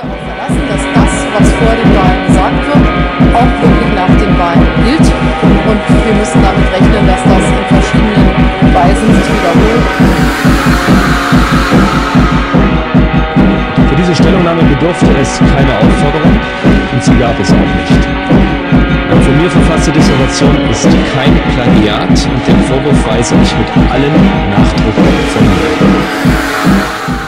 darauf verlassen, dass das, was vor den Wahlen gesagt wird, auch wirklich nach den Wahlen gilt. Und wir müssen damit rechnen, dass das in verschiedenen Weisen sich wiederholt. Für diese Stellungnahme bedurfte es keine Aufforderung und sie gab es auch nicht. Eine von mir verfasste Dissertation ist kein Plagiat und den Vorwurf weise ich mit allem Nachdruck von mir.